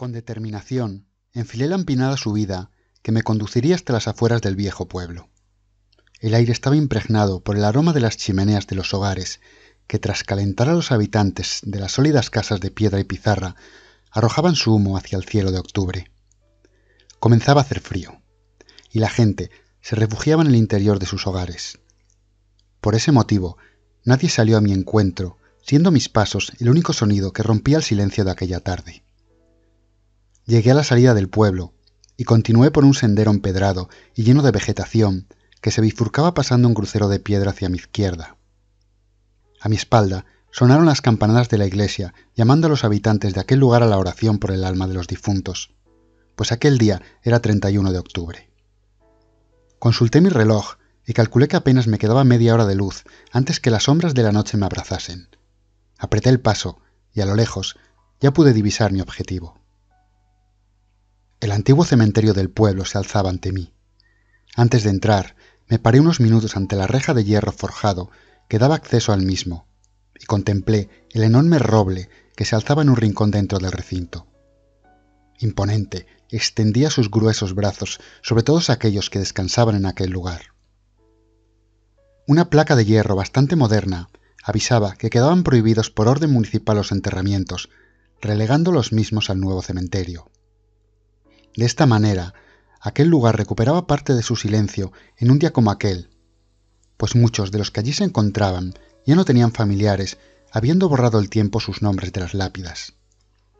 Con determinación, enfilé la empinada subida que me conduciría hasta las afueras del viejo pueblo. El aire estaba impregnado por el aroma de las chimeneas de los hogares, que tras calentar a los habitantes de las sólidas casas de piedra y pizarra, arrojaban su humo hacia el cielo de octubre. Comenzaba a hacer frío, y la gente se refugiaba en el interior de sus hogares. Por ese motivo, nadie salió a mi encuentro, siendo mis pasos el único sonido que rompía el silencio de aquella tarde. Llegué a la salida del pueblo, y continué por un sendero empedrado y lleno de vegetación, que se bifurcaba pasando un crucero de piedra hacia mi izquierda. A mi espalda sonaron las campanadas de la iglesia, llamando a los habitantes de aquel lugar a la oración por el alma de los difuntos, pues aquel día era 31 de octubre. Consulté mi reloj y calculé que apenas me quedaba media hora de luz antes que las sombras de la noche me abrazasen. Apreté el paso y a lo lejos ya pude divisar mi objetivo. El antiguo cementerio del pueblo se alzaba ante mí. Antes de entrar, me paré unos minutos ante la reja de hierro forjado que daba acceso al mismo, y contemplé el enorme roble que se alzaba en un rincón dentro del recinto. Imponente, extendía sus gruesos brazos sobre todos aquellos que descansaban en aquel lugar. Una placa de hierro bastante moderna avisaba que quedaban prohibidos por orden municipal los enterramientos, relegando los mismos al nuevo cementerio. De esta manera, aquel lugar recuperaba parte de su silencio en un día como aquel, pues muchos de los que allí se encontraban ya no tenían familiares, habiendo borrado el tiempo sus nombres de las lápidas.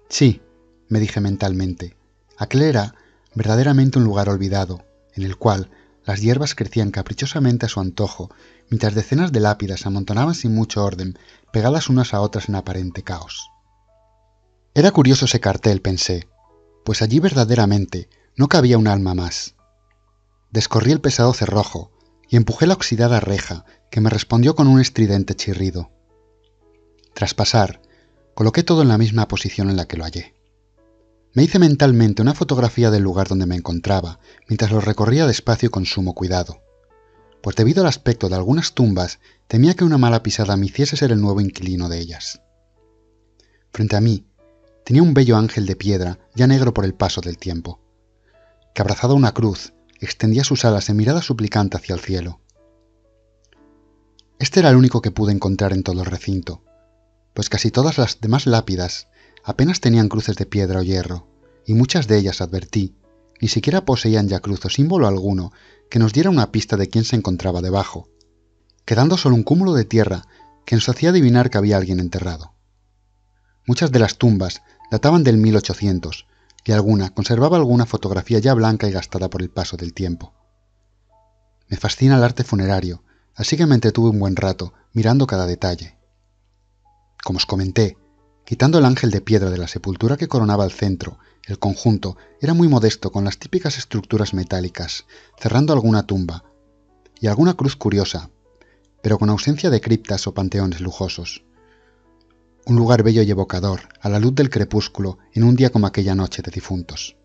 Sí, me dije mentalmente, aquel era verdaderamente un lugar olvidado, en el cual las hierbas crecían caprichosamente a su antojo, mientras decenas de lápidas amontonaban sin mucho orden, pegadas unas a otras en aparente caos. Era curioso ese cartel, pensé, pues allí verdaderamente no cabía un alma más. Descorrí el pesado cerrojo y empujé la oxidada reja, que me respondió con un estridente chirrido. Tras pasar, coloqué todo en la misma posición en la que lo hallé. Me hice mentalmente una fotografía del lugar donde me encontraba, mientras lo recorría despacio y con sumo cuidado, pues debido al aspecto de algunas tumbas, temía que una mala pisada me hiciese ser el nuevo inquilino de ellas. Frente a mí, tenía un bello ángel de piedra, ya negro por el paso del tiempo, que abrazado a una cruz, extendía sus alas en mirada suplicante hacia el cielo. Este era el único que pude encontrar en todo el recinto, pues casi todas las demás lápidas apenas tenían cruces de piedra o hierro, y muchas de ellas, advertí, ni siquiera poseían ya cruz o símbolo alguno que nos diera una pista de quién se encontraba debajo, quedando solo un cúmulo de tierra que nos hacía adivinar que había alguien enterrado. Muchas de las tumbas databan del 1800, y alguna conservaba alguna fotografía ya blanca y gastada por el paso del tiempo. Me fascina el arte funerario, así que me entretuve un buen rato mirando cada detalle. Como os comenté, quitando el ángel de piedra de la sepultura que coronaba el centro, el conjunto era muy modesto con las típicas estructuras metálicas, cerrando alguna tumba y alguna cruz curiosa, pero con ausencia de criptas o panteones lujosos. Un lugar bello y evocador, a la luz del crepúsculo, en un día como aquella noche de difuntos.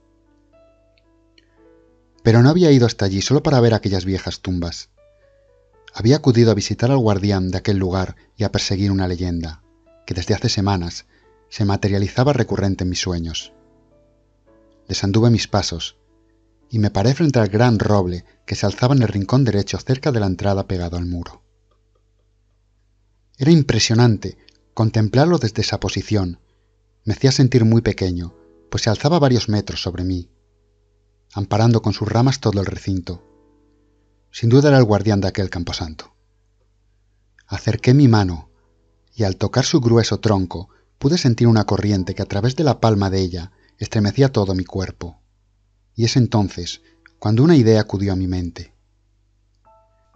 Pero no había ido hasta allí solo para ver aquellas viejas tumbas. Había acudido a visitar al guardián de aquel lugar y a perseguir una leyenda, que desde hace semanas se materializaba recurrente en mis sueños. Desanduve mis pasos, y me paré frente al gran roble que se alzaba en el rincón derecho cerca de la entrada pegado al muro. Era impresionante contemplarlo desde esa posición. Me hacía sentir muy pequeño, pues se alzaba varios metros sobre mí, amparando con sus ramas todo el recinto. Sin duda era el guardián de aquel camposanto. Acerqué mi mano, y al tocar su grueso tronco, pude sentir una corriente que a través de la palma de ella estremecía todo mi cuerpo. Y es entonces cuando una idea acudió a mi mente.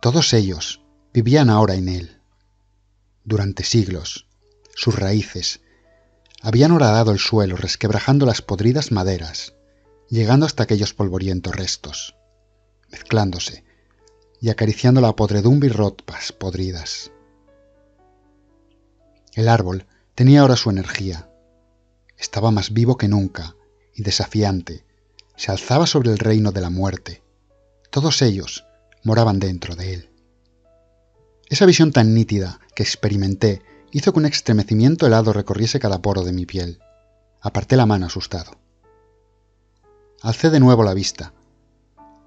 Todos ellos vivían ahora en él. Durante siglos, sus raíces habían horadado el suelo resquebrajando las podridas maderas, llegando hasta aquellos polvorientos restos, mezclándose y acariciando la podredumbre y ropas podridas. El árbol tenía ahora su energía. Estaba más vivo que nunca y desafiante. Se alzaba sobre el reino de la muerte. Todos ellos moraban dentro de él. Esa visión tan nítida que experimenté hizo que un estremecimiento helado recorriese cada poro de mi piel. Aparté la mano asustado. alcé de nuevo la vista.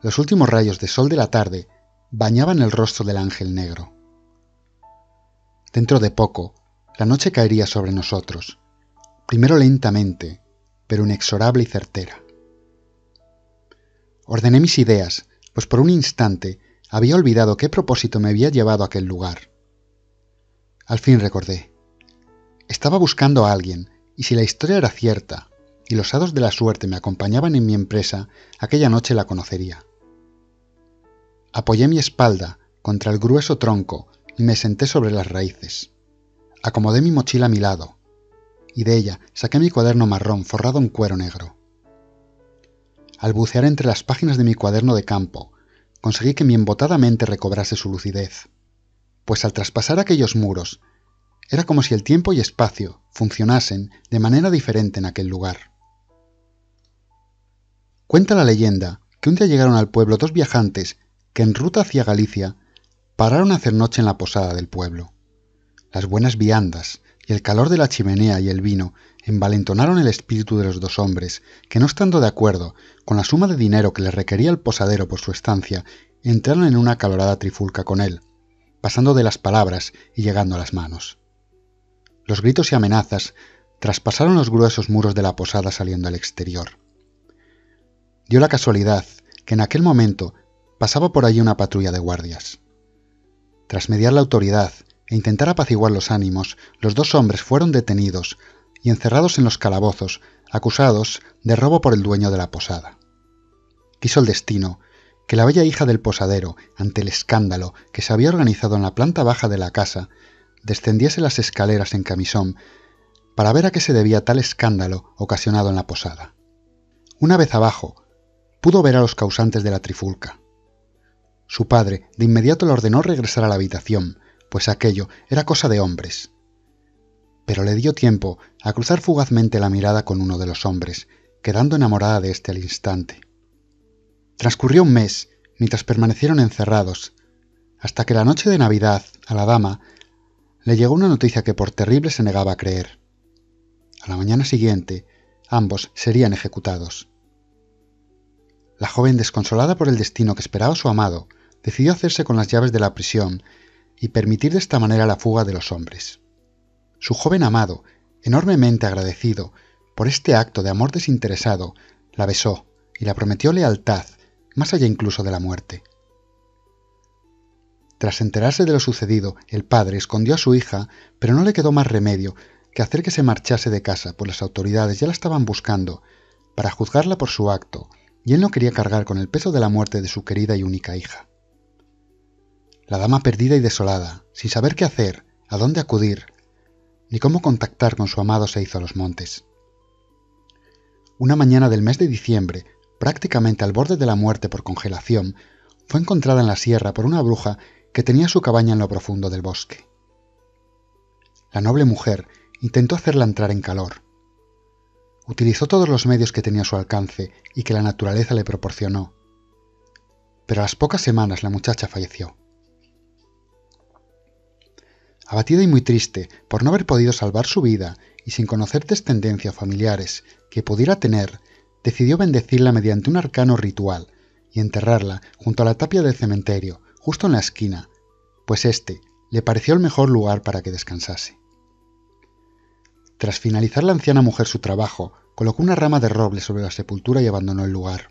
Los últimos rayos de sol de la tarde bañaban el rostro del ángel negro. Dentro de poco, la noche caería sobre nosotros, primero lentamente, pero inexorable y certera. Ordené mis ideas, pues por un instante había olvidado qué propósito me había llevado a aquel lugar. Al fin recordé. Estaba buscando a alguien, y si la historia era cierta, y los hados de la suerte me acompañaban en mi empresa, aquella noche la conocería. Apoyé mi espalda contra el grueso tronco y me senté sobre las raíces. Acomodé mi mochila a mi lado, y de ella saqué mi cuaderno marrón forrado en cuero negro. Al bucear entre las páginas de mi cuaderno de campo, conseguí que mi embotada mente recobrase su lucidez, pues al traspasar aquellos muros, era como si el tiempo y espacio funcionasen de manera diferente en aquel lugar. Cuenta la leyenda que un día llegaron al pueblo dos viajantes que en ruta hacia Galicia pararon a hacer noche en la posada del pueblo. Las buenas viandas y el calor de la chimenea y el vino envalentonaron el espíritu de los dos hombres que, no estando de acuerdo con la suma de dinero que les requería el posadero por su estancia, entraron en una acalorada trifulca con él, pasando de las palabras y llegando a las manos. Los gritos y amenazas traspasaron los gruesos muros de la posada saliendo al exterior. Dio la casualidad que en aquel momento pasaba por allí una patrulla de guardias. Tras mediar la autoridad e intentar apaciguar los ánimos, los dos hombres fueron detenidos y encerrados en los calabozos, acusados de robo por el dueño de la posada. Quiso el destino que la bella hija del posadero, ante el escándalo que se había organizado en la planta baja de la casa, descendiese las escaleras en camisón para ver a qué se debía tal escándalo ocasionado en la posada. Una vez abajo, pudo ver a los causantes de la trifulca. Su padre de inmediato le ordenó regresar a la habitación, pues aquello era cosa de hombres. Pero le dio tiempo a cruzar fugazmente la mirada con uno de los hombres, quedando enamorada de este al instante. Transcurrió un mes mientras permanecieron encerrados, hasta que la noche de Navidad a la dama le llegó una noticia que por terrible se negaba a creer. A la mañana siguiente, ambos serían ejecutados. La joven, desconsolada por el destino que esperaba su amado, decidió hacerse con las llaves de la prisión y permitir de esta manera la fuga de los hombres. Su joven amado, enormemente agradecido por este acto de amor desinteresado, la besó y la prometió lealtad, más allá incluso de la muerte. Tras enterarse de lo sucedido, el padre escondió a su hija, pero no le quedó más remedio que hacer que se marchase de casa, pues las autoridades ya la estaban buscando para juzgarla por su acto, y él no quería cargar con el peso de la muerte de su querida y única hija. La dama, perdida y desolada, sin saber qué hacer, a dónde acudir, ni cómo contactar con su amado, se hizo a los montes. Una mañana del mes de diciembre, prácticamente al borde de la muerte por congelación, fue encontrada en la sierra por una bruja que tenía su cabaña en lo profundo del bosque. La noble mujer intentó hacerla entrar en calor. Utilizó todos los medios que tenía a su alcance y que la naturaleza le proporcionó, pero a las pocas semanas la muchacha falleció. Abatida y muy triste por no haber podido salvar su vida y sin conocer descendencia o familiares que pudiera tener, decidió bendecirla mediante un arcano ritual y enterrarla junto a la tapia del cementerio, justo en la esquina, pues este le pareció el mejor lugar para que descansase. Tras finalizar la anciana mujer su trabajo, colocó una rama de roble sobre la sepultura y abandonó el lugar.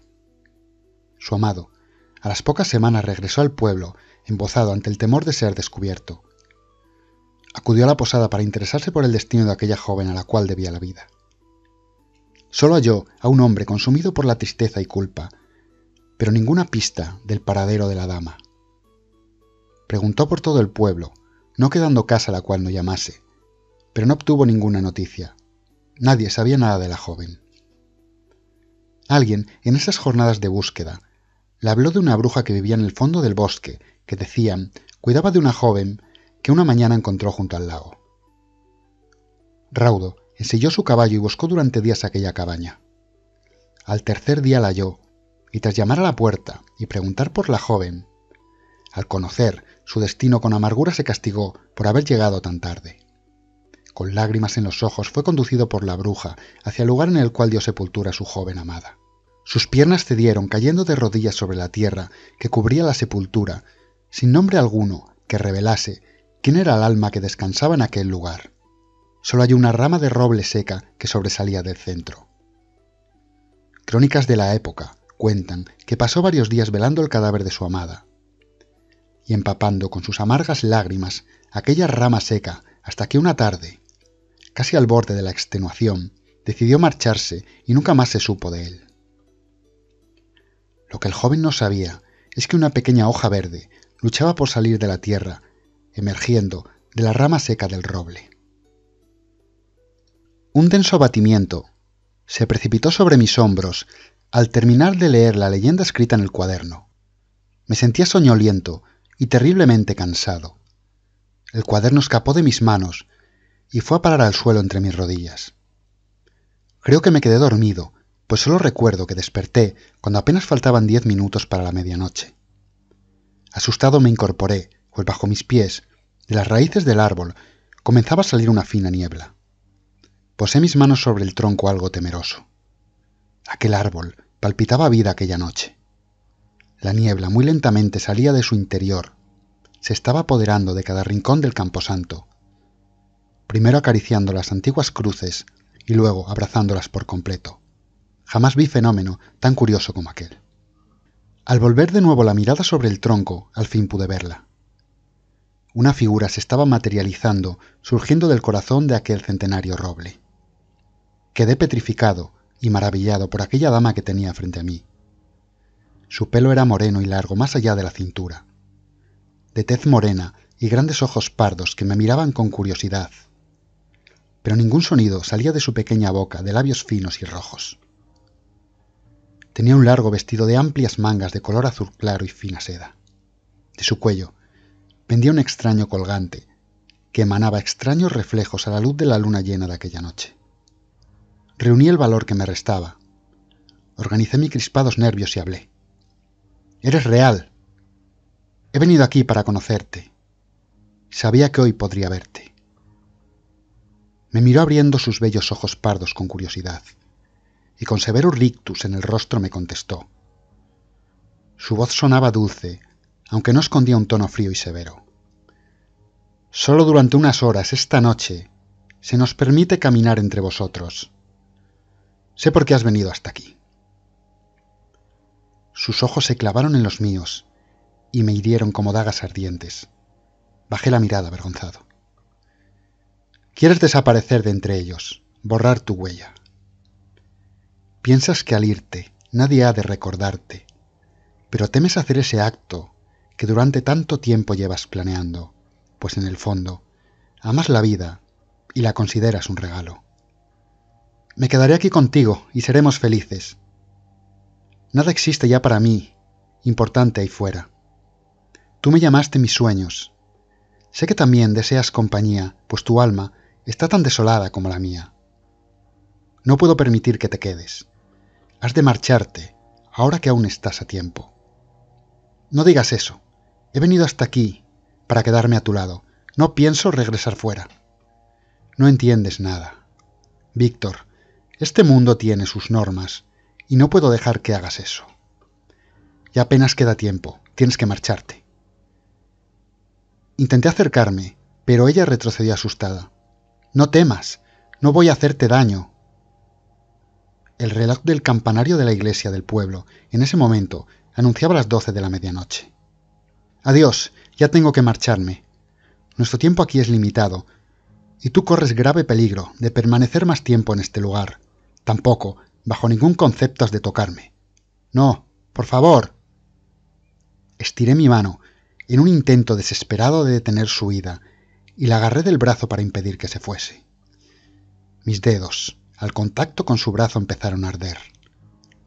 Su amado, a las pocas semanas, regresó al pueblo, embozado ante el temor de ser descubierto. Acudió a la posada para interesarse por el destino de aquella joven a la cual debía la vida. Solo halló a un hombre consumido por la tristeza y culpa, pero ninguna pista del paradero de la dama. Preguntó por todo el pueblo, no quedando casa a la cual no llamase, pero no obtuvo ninguna noticia. Nadie sabía nada de la joven. Alguien, en esas jornadas de búsqueda, le habló de una bruja que vivía en el fondo del bosque, que decían cuidaba de una joven que una mañana encontró junto al lago. Raudo ensilló su caballo y buscó durante días aquella cabaña. Al tercer día la halló, y tras llamar a la puerta y preguntar por la joven, al conocer su destino con amargura se castigó por haber llegado tan tarde. Con lágrimas en los ojos fue conducido por la bruja hacia el lugar en el cual dio sepultura a su joven amada. Sus piernas cedieron cayendo de rodillas sobre la tierra que cubría la sepultura, sin nombre alguno que revelase quién era el alma que descansaba en aquel lugar. Solo hay una rama de roble seca que sobresalía del centro. Crónicas de la época cuentan que pasó varios días velando el cadáver de su amada y empapando con sus amargas lágrimas aquella rama seca hasta que una tarde, casi al borde de la extenuación, decidió marcharse y nunca más se supo de él. Lo que el joven no sabía es que una pequeña hoja verde luchaba por salir de la tierra, emergiendo de la rama seca del roble. Un denso abatimiento se precipitó sobre mis hombros al terminar de leer la leyenda escrita en el cuaderno. Me sentía soñoliento y terriblemente cansado. El cuaderno escapó de mis manos y fue a parar al suelo entre mis rodillas. Creo que me quedé dormido, pues solo recuerdo que desperté cuando apenas faltaban 10 minutos para la medianoche. Asustado me incorporé, pues bajo mis pies, de las raíces del árbol, comenzaba a salir una fina niebla. Posé mis manos sobre el tronco algo temeroso. Aquel árbol palpitaba vida aquella noche. La niebla muy lentamente salía de su interior. Se estaba apoderando de cada rincón del camposanto, primero acariciando las antiguas cruces y luego abrazándolas por completo. Jamás vi fenómeno tan curioso como aquel. Al volver de nuevo la mirada sobre el tronco, al fin pude verla. Una figura se estaba materializando, surgiendo del corazón de aquel centenario roble. Quedé petrificado y maravillado por aquella dama que tenía frente a mí. Su pelo era moreno y largo más allá de la cintura, de tez morena y grandes ojos pardos que me miraban con curiosidad. Pero ningún sonido salía de su pequeña boca de labios finos y rojos. Tenía un largo vestido de amplias mangas de color azul claro y fina seda. De su cuello pendía un extraño colgante que emanaba extraños reflejos a la luz de la luna llena de aquella noche. Reuní el valor que me restaba. Organicé mis crispados nervios y hablé. «¡Eres real! He venido aquí para conocerte. Sabía que hoy podría verte». Me miró abriendo sus bellos ojos pardos con curiosidad, y con severo rictus en el rostro me contestó. Su voz sonaba dulce, aunque no escondía un tono frío y severo. «Solo durante unas horas, esta noche, se nos permite caminar entre vosotros. Sé por qué has venido hasta aquí». Sus ojos se clavaron en los míos, y me hirieron como dagas ardientes. Bajé la mirada avergonzado. «Quieres desaparecer de entre ellos, borrar tu huella. Piensas que al irte nadie ha de recordarte, pero temes hacer ese acto que durante tanto tiempo llevas planeando, pues en el fondo amas la vida y la consideras un regalo. Me quedaré aquí contigo y seremos felices. Nada existe ya para mí, importante ahí fuera. Tú me llamaste mis sueños. Sé que también deseas compañía, pues tu alma está tan desolada como la mía. No puedo permitir que te quedes. Has de marcharte, ahora que aún estás a tiempo. No digas eso. He venido hasta aquí para quedarme a tu lado. No pienso regresar fuera. No entiendes nada. Víctor, este mundo tiene sus normas y no puedo dejar que hagas eso. Ya apenas queda tiempo. Tienes que marcharte». Intenté acercarme, pero ella retrocedió asustada. «No temas, no voy a hacerte daño». El reloj del campanario de la iglesia del pueblo, en ese momento, anunciaba las 12 de la medianoche. «Adiós, ya tengo que marcharme. Nuestro tiempo aquí es limitado, y tú corres grave peligro de permanecer más tiempo en este lugar. Tampoco, bajo ningún concepto, has de tocarme. No, por favor». Estiré mi mano, en un intento desesperado de detener su huida, y la agarré del brazo para impedir que se fuese. Mis dedos, al contacto con su brazo, empezaron a arder.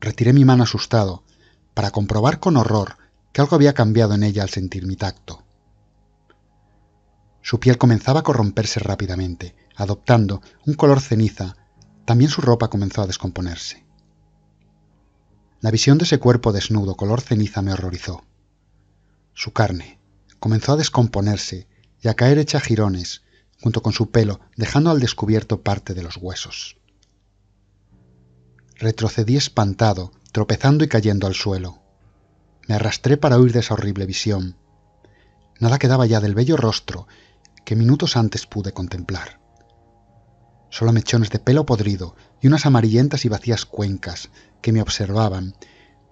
Retiré mi mano asustado, para comprobar con horror que algo había cambiado en ella al sentir mi tacto. Su piel comenzaba a corromperse rápidamente, adoptando un color ceniza. También su ropa comenzó a descomponerse. La visión de ese cuerpo desnudo color ceniza me horrorizó. Su carne comenzó a descomponerse y a caer hecha jirones, junto con su pelo, dejando al descubierto parte de los huesos. Retrocedí espantado tropezando y cayendo al suelo. Me arrastré para huir de esa horrible visión. Nada quedaba ya del bello rostro que minutos antes pude contemplar. Solo mechones de pelo podrido y unas amarillentas y vacías cuencas que me observaban,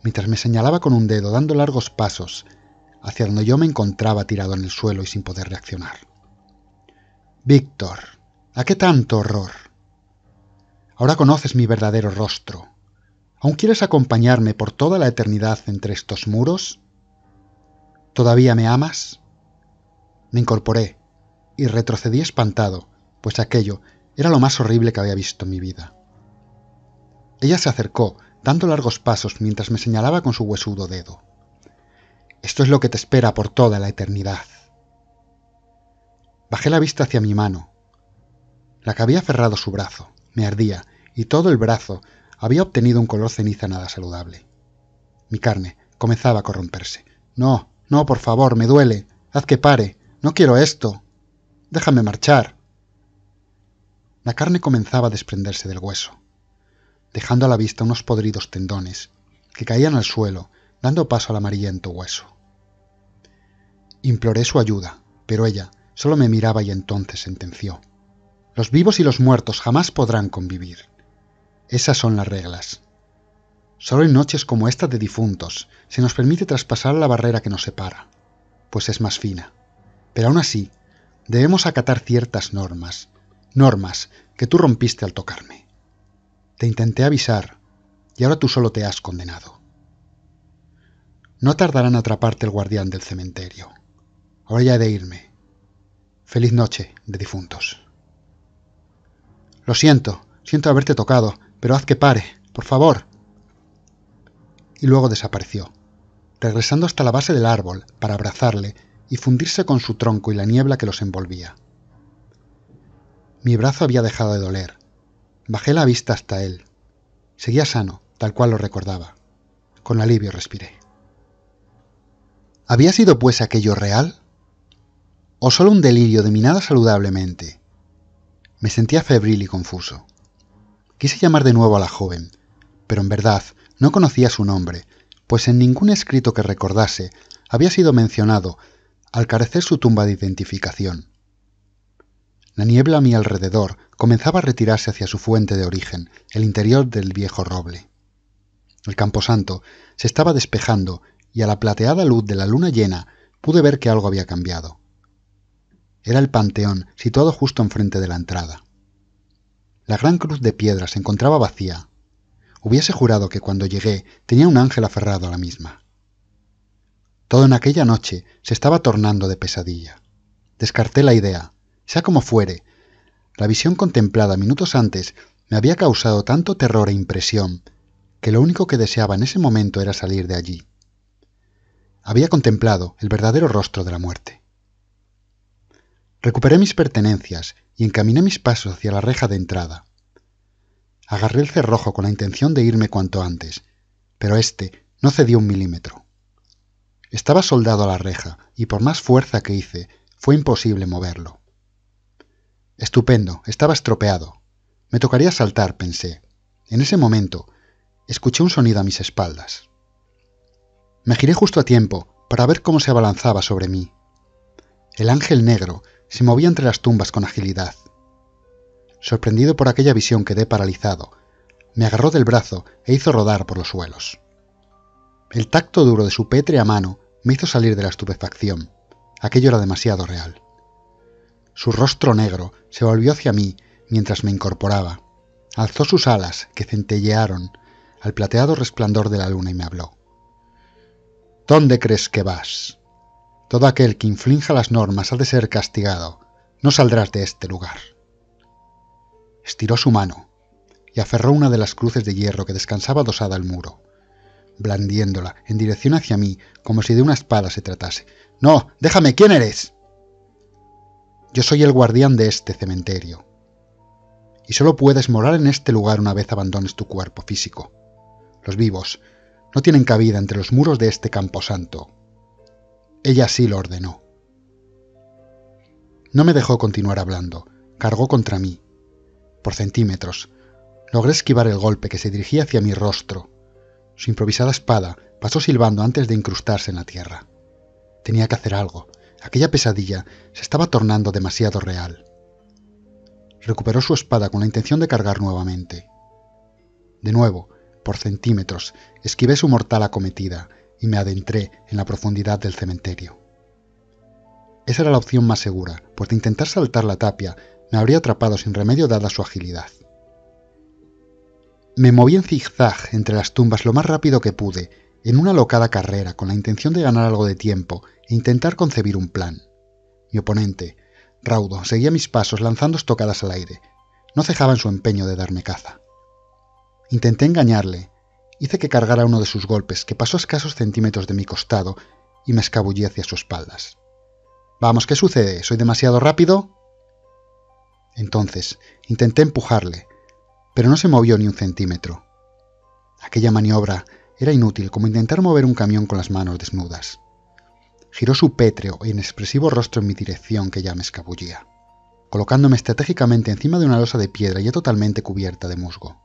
mientras me señalaba con un dedo dando largos pasos hacia donde yo me encontraba tirado en el suelo y sin poder reaccionar. «Víctor, ¿a qué tanto horror? Ahora conoces mi verdadero rostro. ¿Aún quieres acompañarme por toda la eternidad entre estos muros? ¿Todavía me amas?» Me incorporé y retrocedí espantado, pues aquello era lo más horrible que había visto en mi vida. Ella se acercó, dando largos pasos mientras me señalaba con su huesudo dedo. «Esto es lo que te espera por toda la eternidad». Bajé la vista hacia mi mano, la que había aferrado su brazo. Me ardía, y todo el brazo había obtenido un color ceniza nada saludable. Mi carne comenzaba a corromperse. «No, no, por favor, me duele. Haz que pare. No quiero esto. Déjame marchar». La carne comenzaba a desprenderse del hueso, dejando a la vista unos podridos tendones que caían al suelo, dando paso al amarillento hueso. Imploré su ayuda, pero ella solo me miraba y entonces sentenció: «Los vivos y los muertos jamás podrán convivir. Esas son las reglas. Solo en noches como esta de difuntos se nos permite traspasar la barrera que nos separa, pues es más fina. Pero aún así, debemos acatar ciertas normas, normas que tú rompiste al tocarme. Te intenté avisar y ahora tú solo te has condenado. No tardarán en atraparte el guardián del cementerio. Ahora ya he de irme. Feliz noche de difuntos». «Lo siento, siento haberte tocado, pero haz que pare, por favor». Y luego desapareció, regresando hasta la base del árbol para abrazarle y fundirse con su tronco y la niebla que los envolvía. Mi brazo había dejado de doler. Bajé la vista hasta él. Seguía sano, tal cual lo recordaba. Con alivio respiré. ¿Había sido pues aquello real? ¿O solo un delirio dominado saludablemente? Me sentía febril y confuso. Quise llamar de nuevo a la joven, pero en verdad no conocía su nombre, pues en ningún escrito que recordase había sido mencionado, al carecer su tumba de identificación. La niebla a mi alrededor comenzaba a retirarse hacia su fuente de origen, el interior del viejo roble. El camposanto se estaba despejando y a la plateada luz de la luna llena pude ver que algo había cambiado. Era el panteón, situado justo enfrente de la entrada. La gran cruz de piedra se encontraba vacía. Hubiese jurado que cuando llegué tenía un ángel aferrado a la misma. Todo en aquella noche se estaba tornando de pesadilla. Descarté la idea. Sea como fuere, la visión contemplada minutos antes me había causado tanto terror e impresión que lo único que deseaba en ese momento era salir de allí. Había contemplado el verdadero rostro de la muerte. Recuperé mis pertenencias y encaminé mis pasos hacia la reja de entrada. Agarré el cerrojo con la intención de irme cuanto antes, pero este no cedió un milímetro. Estaba soldado a la reja y por más fuerza que hice, fue imposible moverlo. Estupendo, estaba estropeado. Me tocaría saltar, pensé. En ese momento, escuché un sonido a mis espaldas. Me giré justo a tiempo para ver cómo se abalanzaba sobre mí. El ángel negro se movía entre las tumbas con agilidad. Sorprendido por aquella visión quedé paralizado. Me agarró del brazo e hizo rodar por los suelos. El tacto duro de su pétrea mano me hizo salir de la estupefacción. Aquello era demasiado real. Su rostro negro se volvió hacia mí mientras me incorporaba. Alzó sus alas, que centellearon al plateado resplandor de la luna, y me habló. «¿Dónde crees que vas? Todo aquel que infrinja las normas ha de ser castigado. No saldrás de este lugar». Estiró su mano y aferró una de las cruces de hierro que descansaba adosada al muro, blandiéndola en dirección hacia mí como si de una espada se tratase. «¡No! ¡Déjame! ¿Quién eres?» «Yo soy el guardián de este cementerio. Y solo puedes morar en este lugar una vez abandones tu cuerpo físico. Los vivos no tienen cabida entre los muros de este camposanto». Ella sí lo ordenó. No me dejó continuar hablando. Cargó contra mí. Por centímetros logré esquivar el golpe que se dirigía hacia mi rostro, Su improvisada espada pasó silbando antes de incrustarse en la tierra. Tenía que hacer algo. Aquella pesadilla se estaba tornando demasiado real. Recuperó su espada con la intención de cargar nuevamente. De nuevo, por centímetros, esquivé su mortal acometida y me adentré en la profundidad del cementerio. Esa era la opción más segura, pues de intentar saltar la tapia me habría atrapado sin remedio dada su agilidad. Me moví en zigzag entre las tumbas lo más rápido que pude, en una alocada carrera con la intención de ganar algo de tiempo e intentar concebir un plan. Mi oponente, raudo, seguía mis pasos lanzando estocadas al aire. No cejaba en su empeño de darme caza. Intenté engañarle. Hice que cargara uno de sus golpes, que pasó a escasos centímetros de mi costado, y me escabullí hacia sus espaldas. «Vamos, ¿qué sucede? ¿Soy demasiado rápido?» Entonces, intenté empujarle, pero no se movió ni un centímetro. Aquella maniobra era inútil, como intentar mover un camión con las manos desnudas. Giró su pétreo e inexpresivo rostro en mi dirección, que ya me escabullía, colocándome estratégicamente encima de una losa de piedra ya totalmente cubierta de musgo.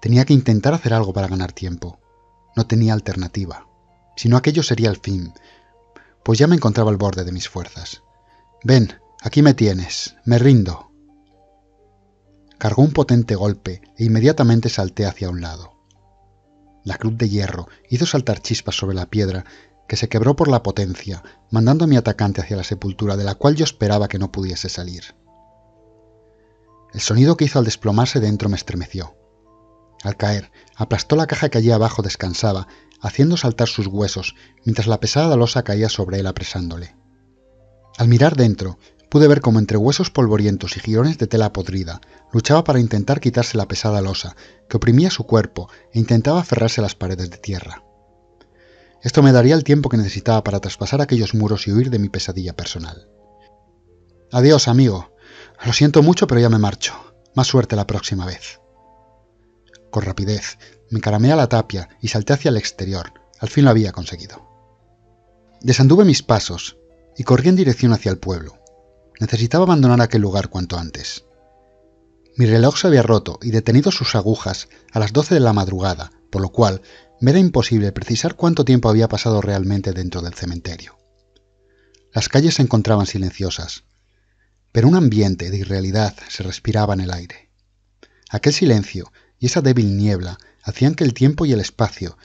Tenía que intentar hacer algo para ganar tiempo. No tenía alternativa. Si no, aquello sería el fin, pues ya me encontraba al borde de mis fuerzas. «Ven, aquí me tienes. Me rindo». Cargó un potente golpe e inmediatamente salté hacia un lado. La cruz de hierro hizo saltar chispas sobre la piedra, que se quebró por la potencia, mandando a mi atacante hacia la sepultura, de la cual yo esperaba que no pudiese salir. El sonido que hizo al desplomarse dentro me estremeció. Al caer, aplastó la caja que allí abajo descansaba, haciendo saltar sus huesos, mientras la pesada losa caía sobre él apresándole. Al mirar dentro, pude ver cómo entre huesos polvorientos y jirones de tela podrida, luchaba para intentar quitarse la pesada losa, que oprimía su cuerpo, e intentaba aferrarse a las paredes de tierra. Esto me daría el tiempo que necesitaba para traspasar aquellos muros y huir de mi pesadilla personal. «Adiós, amigo. Lo siento mucho, pero ya me marcho. Más suerte la próxima vez». Con rapidez, me encaramé a la tapia y salté hacia el exterior. Al fin lo había conseguido. Desanduve mis pasos y corrí en dirección hacia el pueblo. Necesitaba abandonar aquel lugar cuanto antes. Mi reloj se había roto y detenido sus agujas a las 12 de la madrugada, por lo cual me era imposible precisar cuánto tiempo había pasado realmente dentro del cementerio. Las calles se encontraban silenciosas, pero un ambiente de irrealidad se respiraba en el aire. Aquel silencio y esa débil niebla hacían que el tiempo y el espacio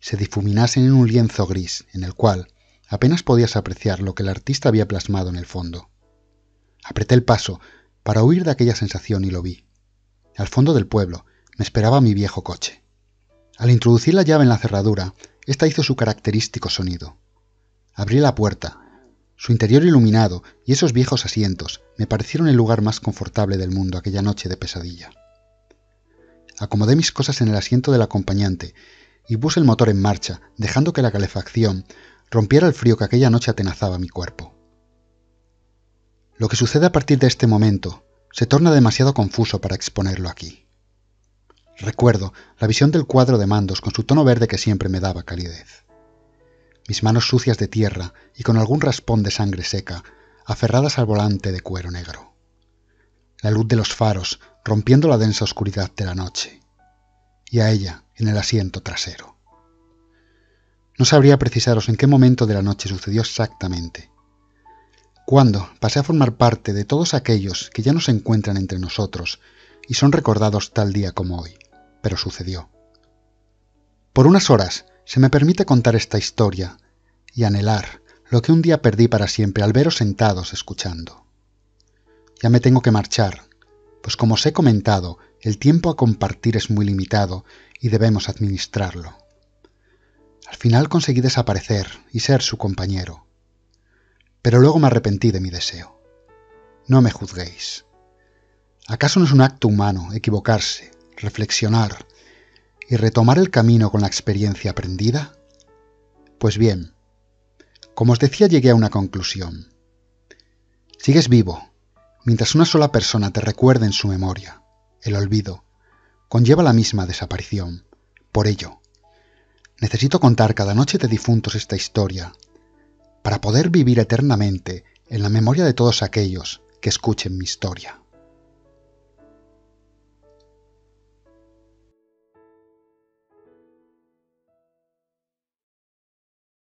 se difuminasen en un lienzo gris, en el cual apenas podías apreciar lo que el artista había plasmado en el fondo. Apreté el paso para huir de aquella sensación y lo vi. Al fondo del pueblo me esperaba mi viejo coche. Al introducir la llave en la cerradura, ésta hizo su característico sonido. Abrí la puerta. Su interior iluminado y esos viejos asientos me parecieron el lugar más confortable del mundo aquella noche de pesadilla. Acomodé mis cosas en el asiento del acompañante y puse el motor en marcha, dejando que la calefacción rompiera el frío que aquella noche atenazaba mi cuerpo. Lo que sucede a partir de este momento se torna demasiado confuso para exponerlo aquí. Recuerdo la visión del cuadro de mandos con su tono verde que siempre me daba calidez. Mis manos sucias de tierra y con algún raspón de sangre seca, aferradas al volante de cuero negro. La luz de los faros rompiendo la densa oscuridad de la noche, y a ella en el asiento trasero. No sabría precisaros en qué momento de la noche sucedió exactamente, cuando pasé a formar parte de todos aquellos que ya no se encuentran entre nosotros y son recordados tal día como hoy, pero sucedió. Por unas horas se me permite contar esta historia y anhelar lo que un día perdí para siempre al veros sentados escuchando. Ya me tengo que marchar, pues como os he comentado, el tiempo a compartir es muy limitado y debemos administrarlo. Al final conseguí desaparecer y ser su compañero, pero luego me arrepentí de mi deseo. No me juzguéis. ¿Acaso no es un acto humano equivocarse, reflexionar y retomar el camino con la experiencia aprendida? Pues bien, como os decía, llegué a una conclusión. Sigues vivo. Mientras una sola persona te recuerde en su memoria, el olvido conlleva la misma desaparición. Por ello, necesito contar cada noche de difuntos esta historia para poder vivir eternamente en la memoria de todos aquellos que escuchen mi historia.